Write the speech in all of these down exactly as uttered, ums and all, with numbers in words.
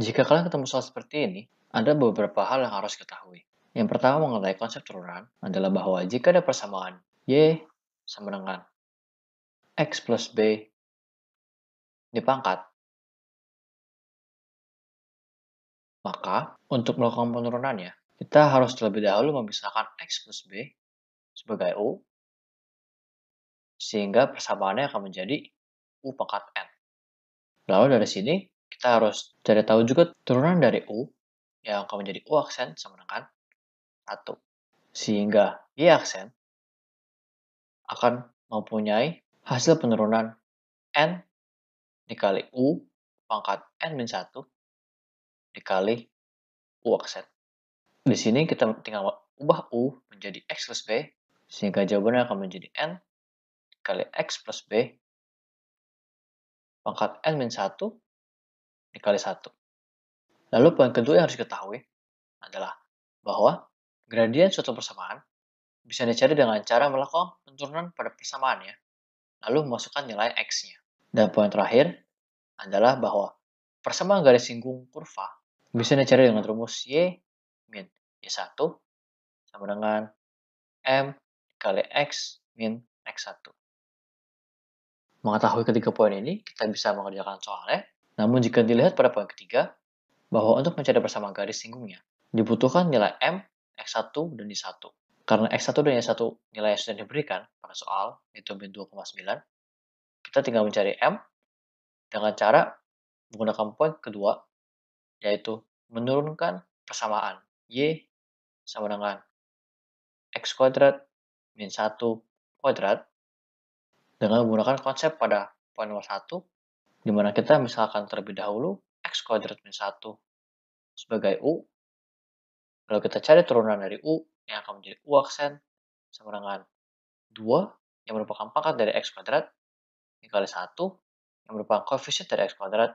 Jika kalian ketemu soal seperti ini, ada beberapa hal yang harus ketahui. Yang pertama mengenai konsep turunan adalah bahwa jika ada persamaan Y sama dengan X plus B dipangkat, maka untuk melakukan penurunannya, kita harus terlebih dahulu memisahkan X plus B sebagai U, sehingga persamaannya akan menjadi U pangkat N. Lalu dari sini, kita harus cari tahu juga turunan dari U, yang akan menjadi U aksen sama dengan satu. Sehingga Y aksen akan mempunyai hasil penurunan N dikali U pangkat N minus satu dikali U aksen. Di sini kita tinggal ubah U menjadi X plus B, sehingga jawabannya akan menjadi N kali X plus B pangkat N minus satu dikali satu. Lalu poin kedua yang harus diketahui adalah bahwa gradien suatu persamaan bisa dicari dengan cara melakukan penurunan pada persamaannya, lalu memasukkan nilai X-nya. Dan poin terakhir adalah bahwa persamaan garis singgung kurva bisa dicari dengan rumus Y min Y satu sama dengan M kali X min X satu. Mengetahui ketiga poin ini, kita bisa mengerjakan soalnya. Namun jika dilihat pada poin ketiga, bahwa untuk mencari persamaan garis singgungnya, dibutuhkan nilai M, X satu, dan Y satu. Karena X satu dan Y satu nilai yang sudah diberikan pada soal, yaitu min dua koma sembilan, kita tinggal mencari M dengan cara menggunakan poin kedua, yaitu menurunkan persamaan Y sama dengan X kuadrat min satu kuadrat dengan menggunakan konsep pada poin nomor satu, di mana kita misalkan terlebih dahulu X kuadrat min satu sebagai U, lalu kita cari turunan dari U yang akan menjadi U aksen sama dengan dua yang merupakan pangkat dari X kuadrat dikali satu yang merupakan koefisien dari X kuadrat,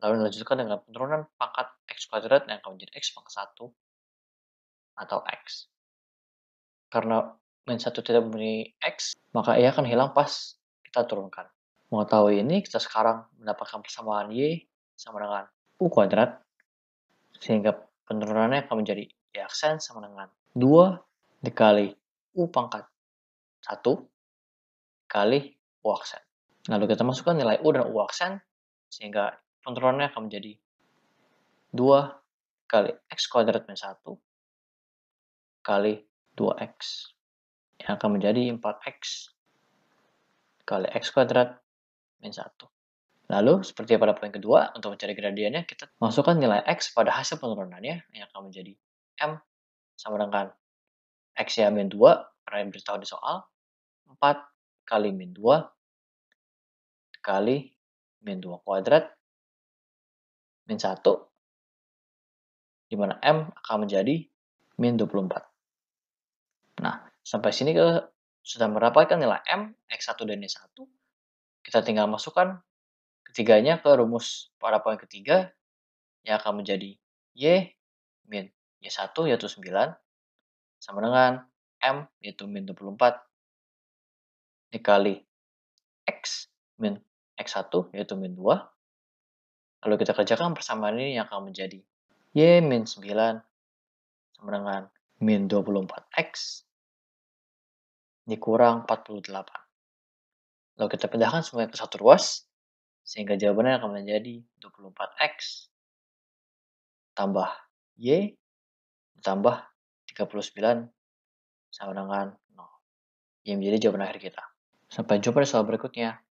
lalu dilanjutkan dengan penurunan pangkat X kuadrat yang akan menjadi X pangkat satu atau X. Karena min satu tidak mempunyai X, maka ia akan hilang pas kita turunkan. Mengetahui ini, kita sekarang mendapatkan persamaan Y sama dengan U kuadrat, sehingga penurunannya akan menjadi Y aksen sama dengan dua dikali U pangkat satu kali U aksen. Lalu kita masukkan nilai U dan U aksen, sehingga penurunannya akan menjadi dua kali X kuadrat minus satu kali dua X, yang akan menjadi empat X kali X kuadrat minus satu. Lalu, seperti pada poin kedua, untuk mencari gradiennya, kita masukkan nilai X pada hasil penurunannya, yang akan menjadi M sama dengan X ya min dua, karena yang diberitahu di soal, empat kali min dua kali min dua kuadrat min satu, di mana M akan menjadi min dua puluh empat. Nah, sampai sini kita sudah mendapatkan nilai M, X satu dan Y satu. Kita tinggal masukkan ketiganya ke rumus pada poin ketiga, yang akan menjadi Y min Y satu, yaitu sembilan, sama dengan M, yaitu min dua puluh empat, dikali X min X satu, yaitu min dua. Lalu kita kerjakan persamaan ini yang akan menjadi Y min sembilan sama dengan min dua puluh empat X dikurang empat puluh delapan. Lalu kita pindahkan semuanya ke satu ruas, sehingga jawabannya akan menjadi dua puluh empat X tambah Y ditambah tiga puluh sembilan sama dengan nol. Yang menjadi jawaban akhir kita. Sampai jumpa di soal berikutnya.